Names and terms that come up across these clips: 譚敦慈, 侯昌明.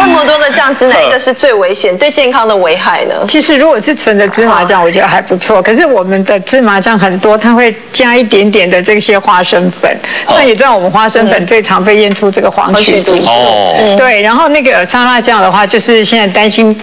那么多的酱汁，哪一个是最危险、对健康的危害呢？其实如果是纯的芝麻酱，我觉得还不错。可是我们的芝麻酱很多，它会加一点点的这些花生粉。那你知道我们花生粉最常被验出这个黄曲毒素。哦。对，然后那个沙拉酱的话，就是现在担心。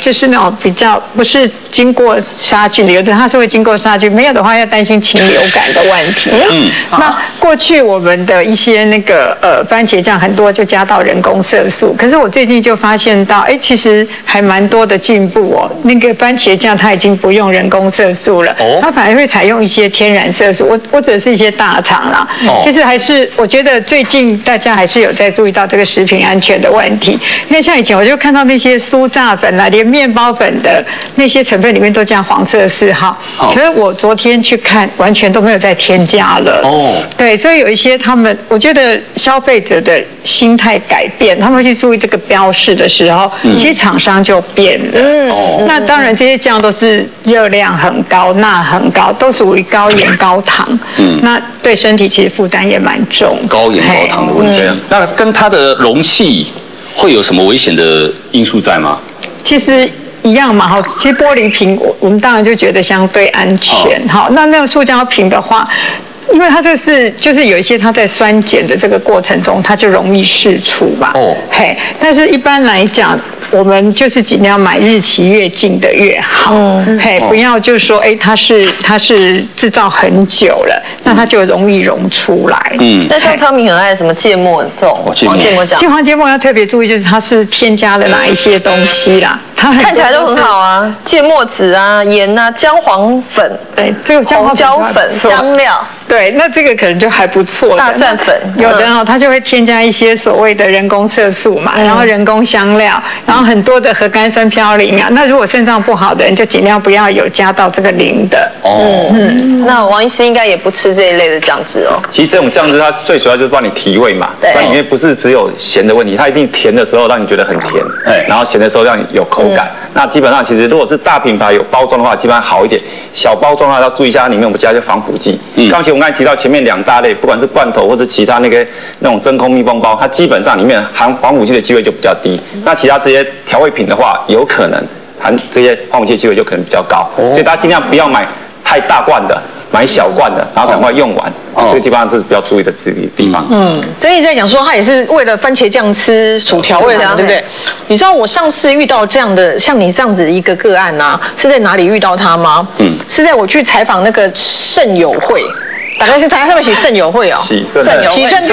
就是那种比较不是经过杀菌的，有的它是会经过杀菌，没有的话要担心禽流感的问题。嗯，那过去我们的一些那个番茄酱很多就加到人工色素，可是我最近就发现到，哎，其实还蛮多的进步哦。那个番茄酱它已经不用人工色素了，它反而会采用一些天然色素，或者是一些大厂啦。其实还是我觉得最近大家还是有在注意到这个食品安全的问题，因为像以前我就看到那些酥炸粉。连面包粉的那些成分里面都加黄色4号，可是我昨天去看，完全都没有再添加了。哦，对，所以有一些他们，我觉得消费者的心态改变，他们去注意这个标示的时候，其实厂商就变了。哦，那当然这些酱都是热量很高、钠很高，都属于高盐高糖。嗯，那对身体其实负担也蛮重。高盐高糖的问题，那跟它的容器会有什么危险的因素在吗？其实一样嘛，哈，其实玻璃瓶，我们当然就觉得相对安全，好，那个塑胶瓶的话。因为它这是就是有一些它在酸碱的这个过程中，它就容易释出嘛。哦，嘿，但是一般来讲，我们就是尽量买日期越近的越好。嗯，嘿，不要就说哎，它是制造很久了，那它就容易溶出来。嗯，那像昌明很爱什么芥末这种黄芥末酱，黄芥末要特别注意，就是它是添加了哪一些东西啦。它看起来都很好啊，芥末籽啊、盐啊、姜黄粉，对，这个姜粉、香料，对，那这个可能就还不错。大蒜粉，有的哦，它就会添加一些所谓的人工色素嘛，然后人工香料，然后很多的核苷酸嘌呤啊。那如果肾脏不好的人，就尽量不要有加到这个磷的。哦，嗯，那王医师应该也不吃这一类的酱汁哦。其实这种酱汁它最主要就是帮你提味嘛，对，它里面不是只有咸的问题，它一定甜的时候让你觉得很甜，哎，然后咸的时候让你有口。那基本上，其实如果是大品牌有包装的话，基本上好一点；小包装的话要注意一下，它里面我们加一些防腐剂。嗯，刚才我们刚才提到前面2大类，不管是罐头或者其他那种真空密封包，它基本上里面含防腐剂的机会就比较低。那其他这些调味品的话，有可能含这些防腐剂的机会就可能比较高，所以大家尽量不要买太大罐的。买小罐的，然后赶快用完，这个基本上是比较注意的地方。嗯，所以在讲说，他也是为了番茄酱吃薯条味啊，对不对？你知道我上次遇到这样的，像你这样子一个个案啊，是在哪里遇到他吗？嗯，是在我去采访那个肾友会。大概是台湾上面洗肾友会哦，洗肾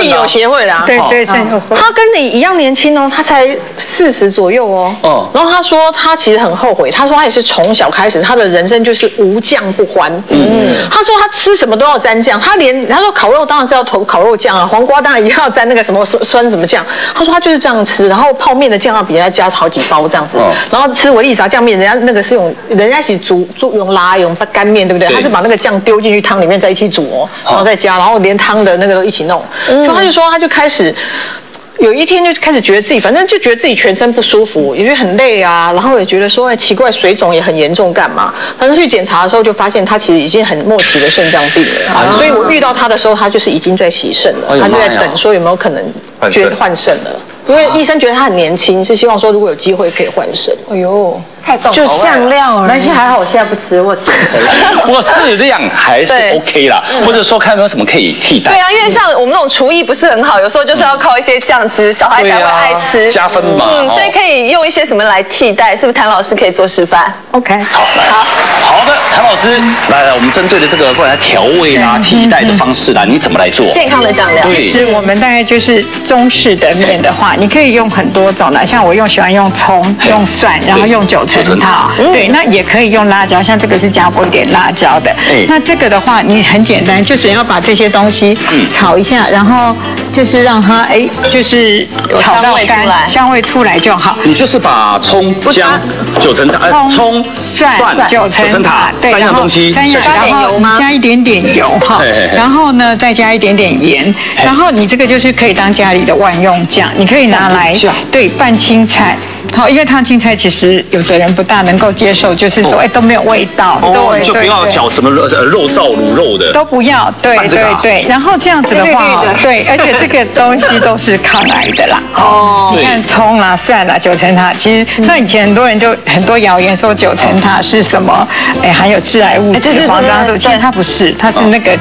病友协会啦，对对肾友会。他跟你一样年轻哦，他才40左右哦。哦，然后他说他其实很后悔，他说他也是从小开始，他的人生就是无酱不欢。嗯，他说他吃什么都要沾酱，他说烤肉当然是要投烤肉酱啊，黄瓜当然也要沾那个什么酸什么酱。他说他就是这样吃，然后泡面的酱要比人家加好几包这样子，然后吃维力炸酱面，人家那个是用人家一起煮用拉用干面对不对？他是把那个酱丢进去汤里面再一起煮哦。然后再加，然后连汤的那个都一起弄，就他就说他就开始。有一天就开始觉得自己，反正就觉得自己全身不舒服，也觉得很累啊，然后也觉得说，哎，奇怪，水肿也很严重，干嘛？但是去检查的时候就发现他其实已经很末期的肾脏病了。啊，所以我遇到他的时候，他就是已经在洗肾了，他就在等说有没有可能觉得换肾了，因为医生觉得他很年轻，是希望说如果有机会可以换肾。哎呦，太重就酱料了，但是还好我现在不吃，我减肥，我适量还是 OK 啦，或者说看有没有什么可以替代。对啊，因为像我们这种厨艺不是很好，有时候就是要靠一些酱。小孩才会爱吃，加分嘛。嗯，所以可以用一些什么来替代？是不是谭老师可以做示范 ？OK， 好，好的，谭老师，来，我们针对的这个，不管调味啦、替代的方式啦，你怎么来做？健康的酱料。其实我们大概就是中式的面的话，你可以用很多种啦，像我喜欢用葱、用蒜，然后用9层塔，对，那也可以用辣椒，像这个是加过一点辣椒的。那这个的话，你很简单，就只要把这些东西炒一下，然后就是让它就是炒到干，香味出来就好。你就是把葱、姜、葱、蒜、9层塔3样东西，然后加一点点油哈，然后呢再加一点点盐，然后你这个就是可以当家里的万用酱，你可以拿来对拌青菜。好，因为烫青菜其实有的人不大能够接受，就是说哎都没有味道，对，就不要搅什么肉燥卤肉的，都不要，对对对。然后这样子的话，对，而且这个东西都是抗癌的啦。哦，你看葱啦、蒜啦、九层塔，其实那以前很多人就很多谣言说九层塔是什么，哎含有致癌物质黄樟素，其实它不是，它是那个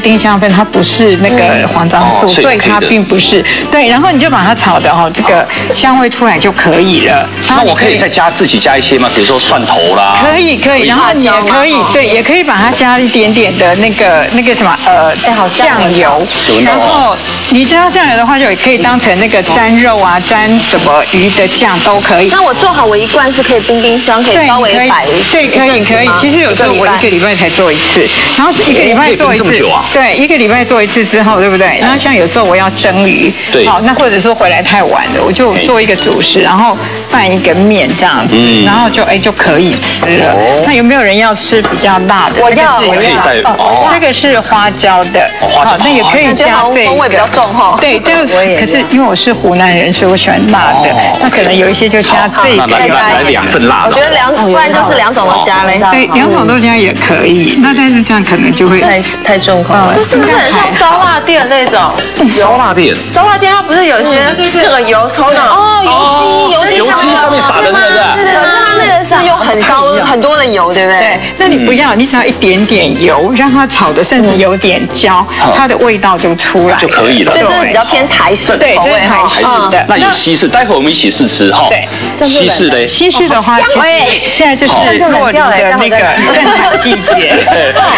丁香酚，它不是那个黄樟素，所以它并不是对。然后你就把它炒的哦，这个香味出来就可以。 那我可以再加自己加一些吗？比如说蒜头啦，可以可以，然后你也可以对，也可以把它加一点点的那个什么酱油，然后你加酱油的话，就也可以当成那个沾肉啊、沾什么鱼的酱都可以。那我做好我一罐是可以冰箱，可以稍微摆对，可以可以。其实有时候我一个礼拜才做一次，然后一个礼拜做一次，对，一个礼拜做一次之后，对不对？然后像有时候我要蒸鱼，对，好，那或者说回来太晚了，我就做一个主食，然后。 拌一个面这样子，然后就哎就可以吃了。那有没有人要吃比较辣的？我要，我可以再哦。这个是花椒的，好，那也可以加这个。风味比较重哈。对，但是可是因为我是湖南人，所以我喜欢辣的。那可能有一些就加这个，再加两份辣。我觉得不然就是两种都加嘞。对，两种都加也可以。那但是这样可能就会太重口了。这是不是很像烧腊店那种？烧腊店，烧腊店它不是有些那个油抽的哦，油鸡，油鸡。 油漆上面撒的那个，是，可是它那个是用很高很多的油，对不对？对，那你不要，你只要一点点油，让它炒的甚至有点焦，它的味道就出来就可以了。所以这是比较偏台式，对，这是台式的。那有西式，待会我们一起试吃哈。对，西式嘞，西式的话，其实现在就是落梨的那个盛产季节，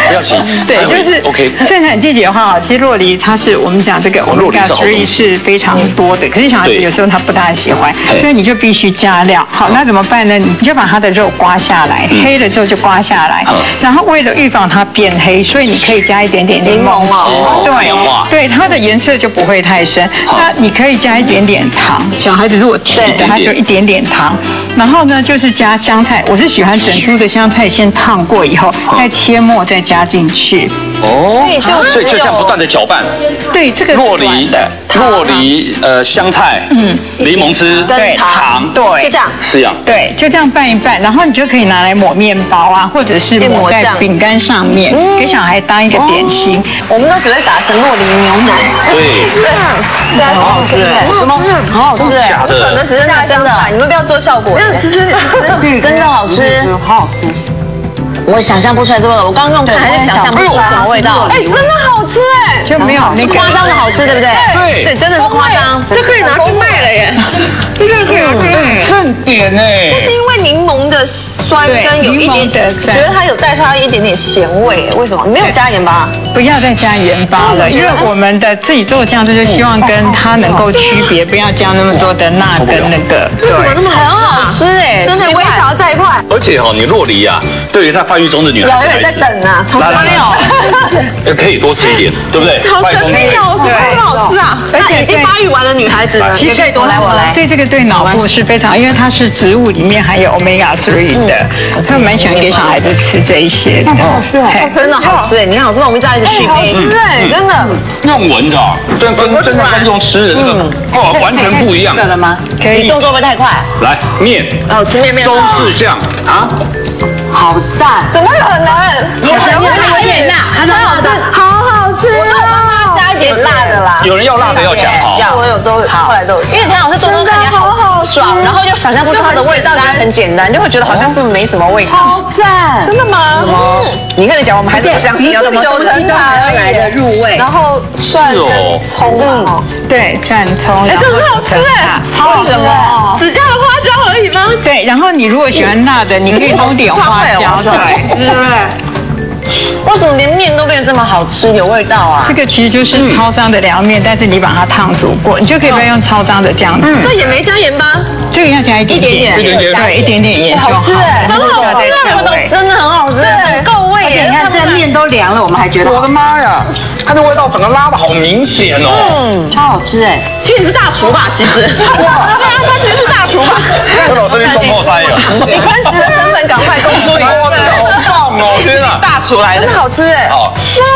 不要急，对，就是 OK。盛产季节的话，其实落梨它是我们讲这个 omega-3 是非常多的，可是小孩子有时候他不大喜欢，所以你就必须。 去加料，好，那怎么办呢？你就把它的肉刮下来，黑了之后就刮下来。然后为了预防它变黑，所以你可以加一点点柠檬汁，对，对，它的颜色就不会太深。那你可以加一点点糖，小孩子如果提的，他就一点点糖。然后呢，就是加香菜，我是喜欢整株的香菜先烫过以后，再切末再加进去。哦，所以就这样不断的搅拌。对，这个洛梨香菜，柠檬汁，对，糖。 对，就这样，是呀，对，就这样拌一拌，然后你就可以拿来抹面包啊，或者是抹在饼干上面，给小孩当一个点心。我们都只会打成酪梨牛奶。对，这样，这样好好吃，是吗？好好吃，假的，可能只是拿香菜，你们不要做效果。真的好吃，好好吃。我想象不出来这么，我刚刚用看还是想象不出来的味道。哎，真的好吃哎，就没有那个夸张的好吃，对不对？对，对，真的是夸张，这可以拿去卖了耶。 正点哎，这是因为柠檬的酸跟有一点点，觉得它有带出它一点点咸味，为什么没有加盐巴？不要再加盐巴了，因为我们的自己做酱汁就希望跟它能够区别，不要加那么多的钠跟那个。为什么那么好吃哎？真的微潮在一块。而且哈，你洛梨啊，对于在发育中的女孩子，有在等啊，好漂亮，可以多吃一点，对不对？好神秘哦，好好吃啊！而且已经发育完的女孩子，其实可以多来我来。对这个对脑部是非常，因为它是植物里面含有 omega-3 的，所以蛮喜欢给小孩子吃这一些的。好吃哦，真的好吃哎！你看，我知道我们家一直续杯，吃哎，真的。用闻的，跟真的观众吃的那个哦，完全不一样。可以吗？可以。动作不太快。来面，哦，吃面面包。中式酱啊，好赞！怎么可能？它有点辣，它好吃，好好吃。我都帮它加一点辣的啦。有人要辣的要讲好，我有都后来都有。因为谭老师做做看，好。 爽，然后就想象不出它的味道，觉得很简单，就会觉得好像是没什么味道。超赞！真的吗？嗯，你跟你讲，我们还是不相信。只是九层塔而已，入味。然后蒜跟葱，对，蒜葱。哎，这很好吃哎，超什么？只加了花椒而已吗？对，然后你如果喜欢辣的，你可以多点花椒，对。 为什么连面都变得这么好吃，有味道啊？这个其实就是超商的凉面，但是你把它烫煮过，你就可以不用用超商的酱汁。这也没加盐吧？这个要加一点点，对，一点点盐。好吃哎，很好吃，真的很好吃，够味。而且你看，这面都凉了，我们还觉得我的妈呀，它的味道整个拉的好明显哦。超好吃哎，其实是大厨吧，其实。对啊，他其实是大厨吧。跟老师去中破塞了。以真实的身份赶快公诸于世。 哦，真的大出来的，真的好吃哎！好，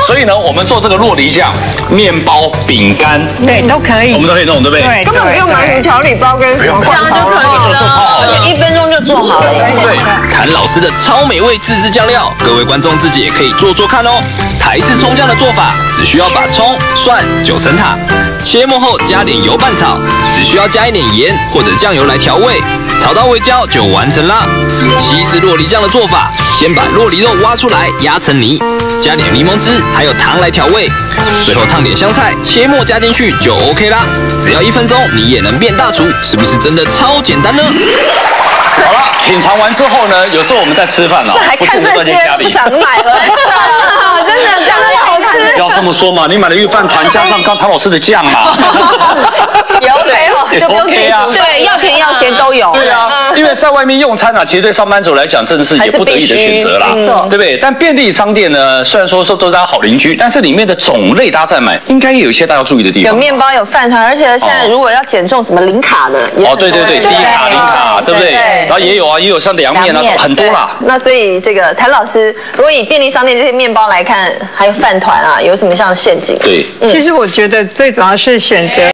所以呢，我们做这个酪梨酱、面包、饼干，对，都可以，我们都可以弄，对不对？对，根本不用买什么调理包跟什么罐头，就可以。做超好了，1分钟就做好了。对，谭老师的超美味自制酱料，各位观众自己也可以做做看哦。台式葱酱的做法，只需要把葱、蒜、九层塔切末后加点油拌炒，只需要加一点盐或者酱油来调味，炒到微焦就完成啦。西式酪梨酱的做法，先把酪梨肉挖出来压成泥，加点柠檬汁还有糖来调味，最后烫点香菜，切末加进去就 OK 啦。只要1分钟，你也能变大厨，是不是真的超简单呢？好了，品尝完之后呢，有时候我们在吃饭了，还看这些不想买了，真的真的好吃。要这么说嘛，你买了御饭团加上刚谭老师的酱嘛，也 OK 哈，就不用自己煮，对，要甜要咸都有。对啊，因为在外面用餐啊，其实对上班族来讲，真的是也不得已的选择啦，对不对？但便利商店呢，虽然说都是大家好邻居，但是里面的种类大家在买，应该也有一些大家要注意的地方。有面包，有饭团，而且现在如果要减重，什么零卡的也很多。哦，对对对，低卡零卡，对不对？然后也有啊，也有像凉面啊，很多啦。那所以这个谭老师，如果以便利商店这些面包来看，还有饭团啊，有什么像陷阱？对，其实我觉得最主要是选择。